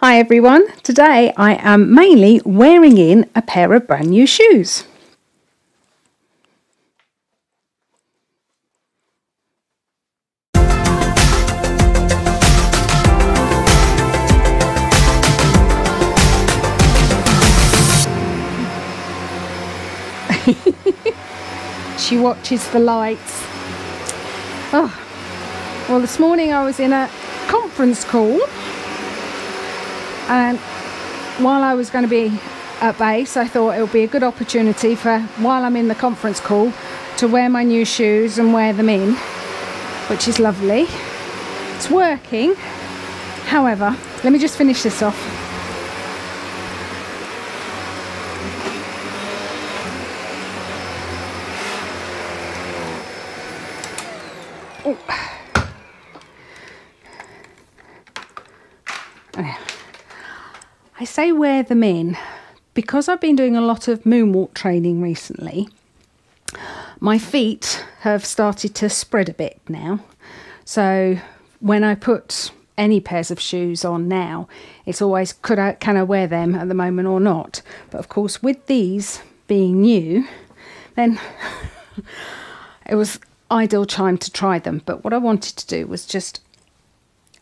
Hi everyone, today I am mainly wearing in a pair of brand new shoes. She watches the lights. Oh, well, this morning I was in a conference call, and while I was going to be at base, I thought it would be a good opportunity for, while I'm in the conference call, to wear my new shoes and wear them in, which is lovely. It's working. However, let me just finish this off. Oh. I say wear them in because I've been doing a lot of moonwalk training recently. My feet have started to spread a bit now, so when I put any pairs of shoes on now, it's always can I wear them at the moment or not. But of course, with these being new, then it was ideal time to try them. But what I wanted to do was just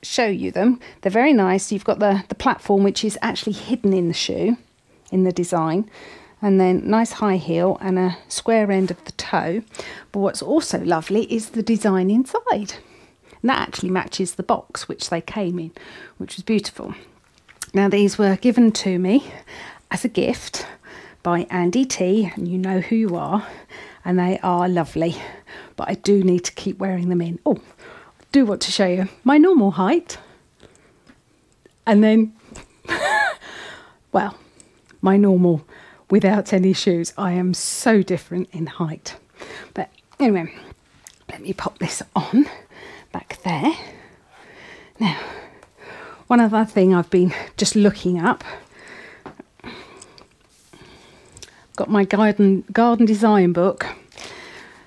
show you them. They're very nice. You've got the platform, which is actually hidden in the shoe in the design, and then nice high heel and a square end of the toe. But what's also lovely is the design inside, and that actually matches the box which they came in, which was beautiful. Now, these were given to me as a gift by Andy T, and you know who you are, and they are lovely, but I do need to keep wearing them in. Oh, do want to show you my normal height, and then well, my normal without any shoes. I am so different in height. But anyway, let me pop this on back there. Now, one other thing I've been just looking up, got my garden design book,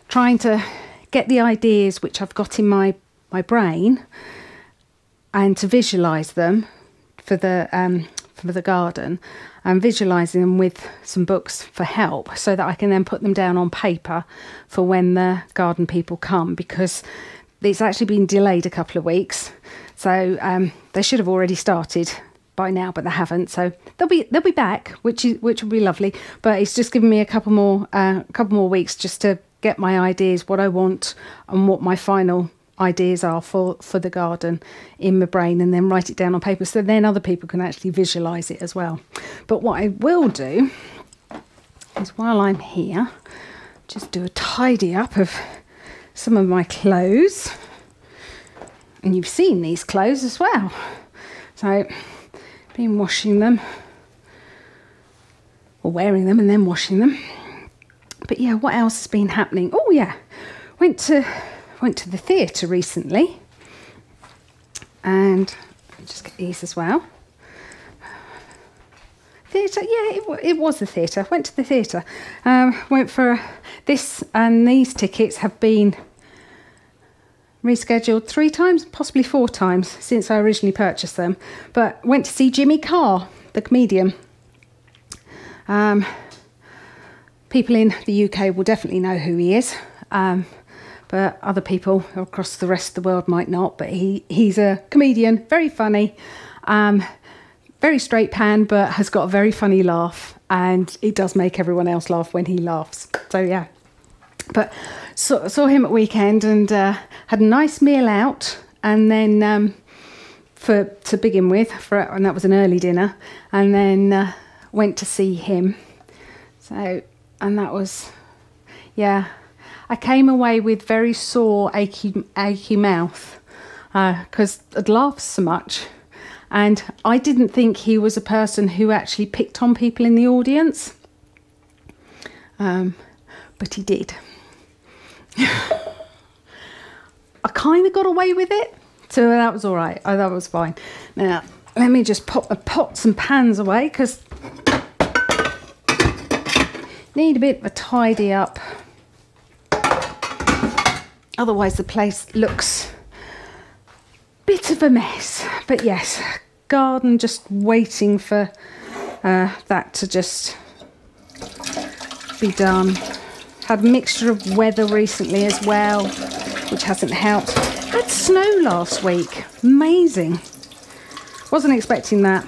trying to get the ideas which I've got in my brain and to visualize them for the garden, and visualizing them with some books for help, so that I can then put them down on paper for when the garden people come, because it's actually been delayed a couple of weeks. So they should have already started by now, but they haven't, so they'll be back, which will be lovely. But it's just given me a couple more weeks just to get my ideas, what I want and what my final ideas are for the garden in my brain, and then write it down on paper, so then other people can actually visualize it as well. But what I will do is, while I'm here, just do a tidy up of some of my clothes, and you've seen these clothes as well, so I've been washing them, or wearing them and then washing them. But yeah, what else has been happening? Oh yeah, went to the theatre recently, and I'll just get these as well. Theatre, yeah, it was the theatre. Went to the theatre. Went for this, and these tickets have been rescheduled 3 times, possibly 4 times since I originally purchased them. But went to see Jimmy Carr, the comedian. People in the UK will definitely know who he is. But other people across the rest of the world might not, but he's a comedian, very funny, very straight pan, but has got a very funny laugh, and it does make everyone else laugh when he laughs. So yeah, but saw him at weekend, and had a nice meal out, and then and that was an early dinner, and then went to see him. So, and that was, yeah, I came away with very sore, achy mouth, because I'd laughed so much, and I didn't think he was a person who actually picked on people in the audience, but he did. I kind of got away with it, so that was all right. That was fine. Now let me just pop the pots and pans away, because need a bit of a tidy up. Otherwise the place looks a bit of a mess. But yes, garden, just waiting for that to just be done. Had a mixture of weather recently as well, which hasn't helped. Had snow last week, amazing. Wasn't expecting that.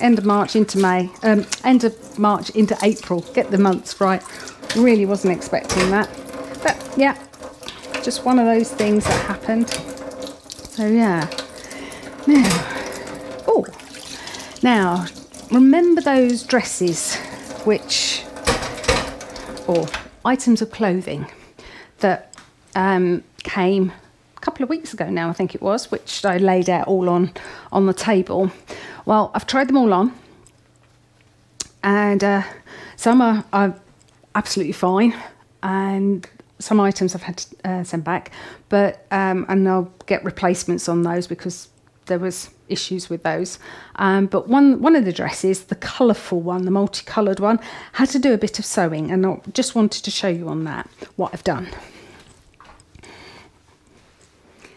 End of March into May, end of March into April, get the months right. Really wasn't expecting that. But yeah, just one of those things that happened. So yeah. Now, remember those dresses or items of clothing that came a couple of weeks ago now, I think it was, which I laid out all on the table. Well, I've tried them all on, and some are absolutely fine, and some items I've had to send back, but and I'll get replacements on those because there was issues with those. But one of the dresses, the colourful one, the multicoloured one, had to do a bit of sewing, and I just wanted to show you on that what I've done.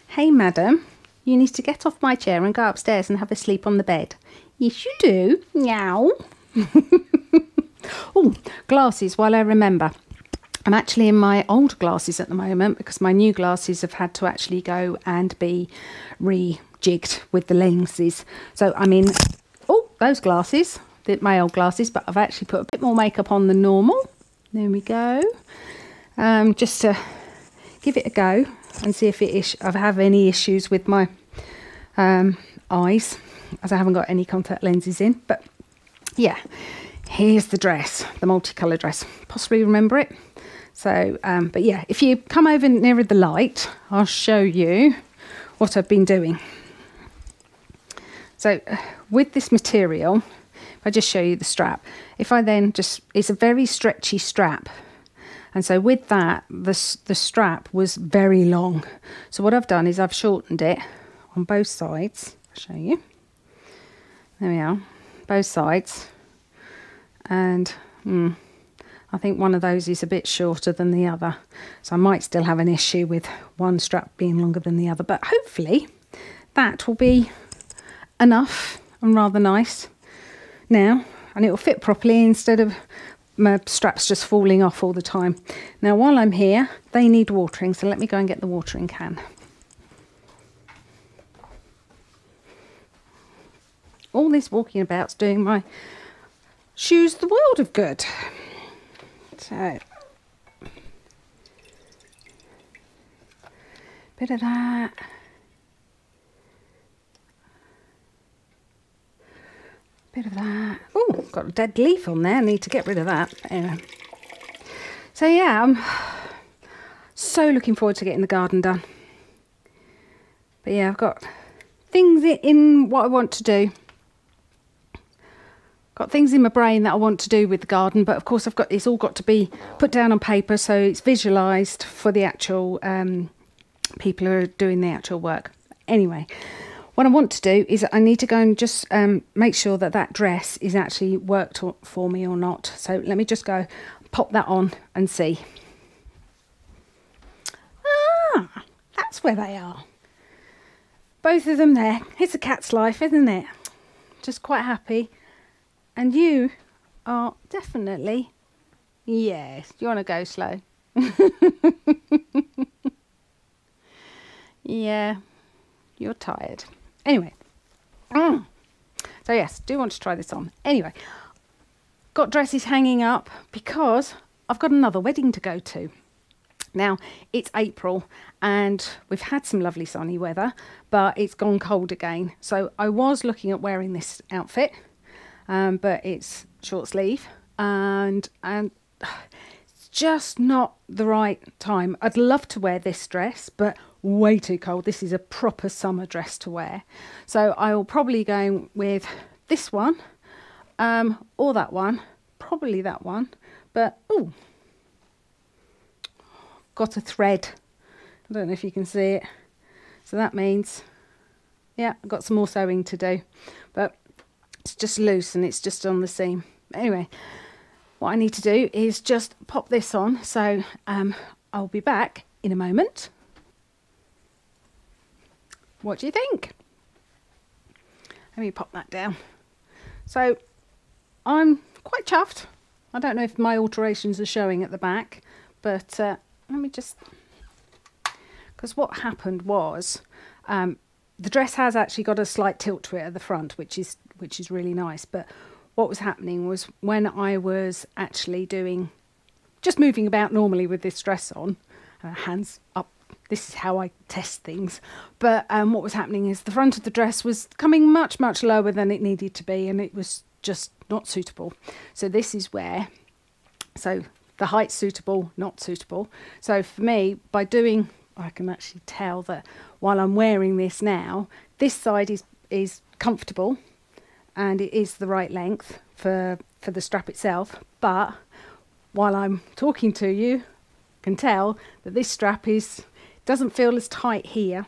Hey madam, you need to get off my chair and go upstairs and have a sleep on the bed. Yes you do, meow. Oh, glasses, while I remember. I'm actually in my old glasses at the moment because my new glasses have had to actually go and be rejigged with the lenses. So I'm in, those glasses, my old glasses, but I've actually put a bit more makeup on than normal. There we go. Just to give it a go and see if I have any issues with my eyes, as I haven't got any contact lenses in. But yeah, here's the dress, the multicolour dress. Possibly remember it. So, but yeah, if you come over nearer the light, I'll show you what I've been doing. So with this material, if I just show you the strap, it's a very stretchy strap. And so with that, the strap was very long. So what I've done is I've shortened it on both sides. I'll show you. There we are, both sides. And I think one of those is a bit shorter than the other, so I might still have an issue with one strap being longer than the other, but hopefully that will be enough and rather nice now, and it will fit properly instead of my straps just falling off all the time. Now while I'm here, they need watering, so let me go and get the watering can. All this walking about's doing my shoes the world of good. So, bit of that. Bit of that. Oh, got a dead leaf on there. I need to get rid of that. But anyway. So yeah, I'm so looking forward to getting the garden done. But yeah, I've got things in what I want to do. Got things in my brain that I want to do with the garden, but of course I've got, it's all got to be put down on paper, so it's visualised for the actual people who are doing the actual work. Anyway, what I want to do is I need to go and just make sure that that dress is actually worked for me or not. So let me just go pop that on and see. Ah, that's where they are. Both of them there. It's a cat's life, isn't it? Just quite happy. And you are definitely, yes, you want to go slow. Yeah, you're tired. Anyway, so yes, do want to try this on. Anyway, got dresses hanging up because I've got another wedding to go to. Now, it's April and we've had some lovely sunny weather, but it's gone cold again. So I was looking at wearing this outfit. But it's short sleeve and it's just not the right time. I'd love to wear this dress, but way too cold. This is a proper summer dress to wear. So I will probably go with this one or that one, probably that one. But, oh, got a thread. I don't know if you can see it. So that means, yeah, I've got some more sewing to do. But it's just loose and it's just on the seam. Anyway, what I need to do is just pop this on. So I'll be back in a moment. What do you think? Let me pop that down. So I'm quite chuffed. I don't know if my alterations are showing at the back, but let me just, because what happened was the dress has actually got a slight tilt to it at the front, which is really nice. But what was happening was when I was actually doing, just moving about normally with this dress on, hands up, this is how I test things. But what was happening is the front of the dress was coming much, much lower than it needed to be, and it was just not suitable. So this is where, so the height suitable, not suitable. So for me, by doing, I can actually tell that while I'm wearing this now, this side is comfortable and it is the right length for the strap itself. But while I'm talking to you, I can tell that this strap doesn't feel as tight here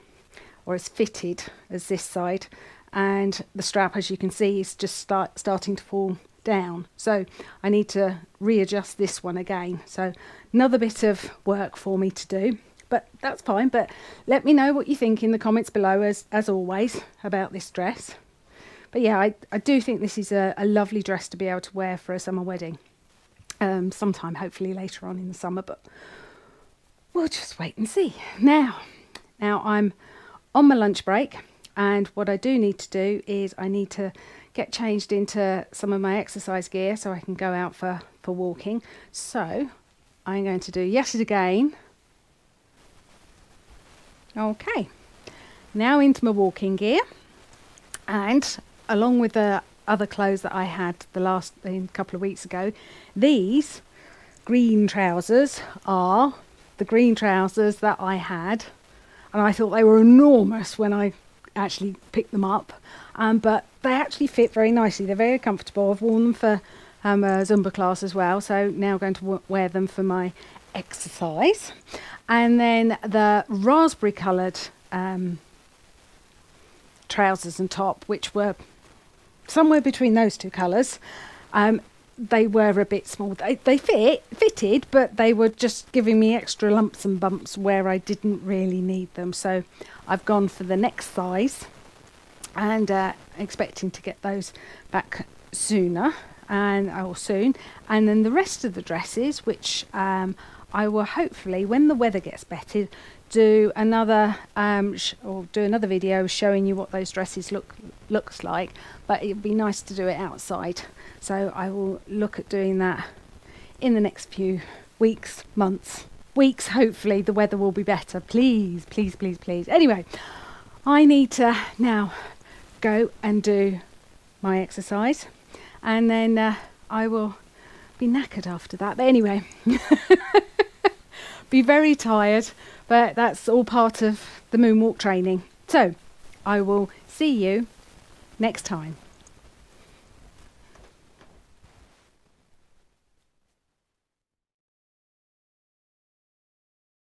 or as fitted as this side, and the strap, as you can see, is just starting to fall down. So I need to readjust this one again. So another bit of work for me to do, but that's fine. But let me know what you think in the comments below, as always, about this dress. But yeah, I do think this is a lovely dress to be able to wear for a summer wedding. Sometime, hopefully later on in the summer, but we'll just wait and see. Now I'm on my lunch break, and what I do need to do is I need to get changed into some of my exercise gear so I can go out for walking. So I'm going to do yet again. Okay, now into my walking gear, and along with the other clothes that I had a couple of weeks ago, these green trousers are the green trousers that I had, and I thought they were enormous when I actually picked them up, but they actually fit very nicely. They're very comfortable. I've worn them for a Zumba class as well, so now I'm going to wear them for my exercise. And then the raspberry coloured trousers and top, which were somewhere between those two colours, they were a bit small. They fitted, but they were just giving me extra lumps and bumps where I didn't really need them. So I've gone for the next size, and expecting to get those back soon. And then the rest of the dresses, which I will hopefully, when the weather gets better, do another video showing you what those dresses looks like. But it'd be nice to do it outside, so I will look at doing that in the next few weeks, months. Hopefully the weather will be better. Please. Anyway, I need to now go and do my exercise, and then I will be knackered after that. But anyway, be very tired, but that's all part of the moonwalk training. So I will see you next time.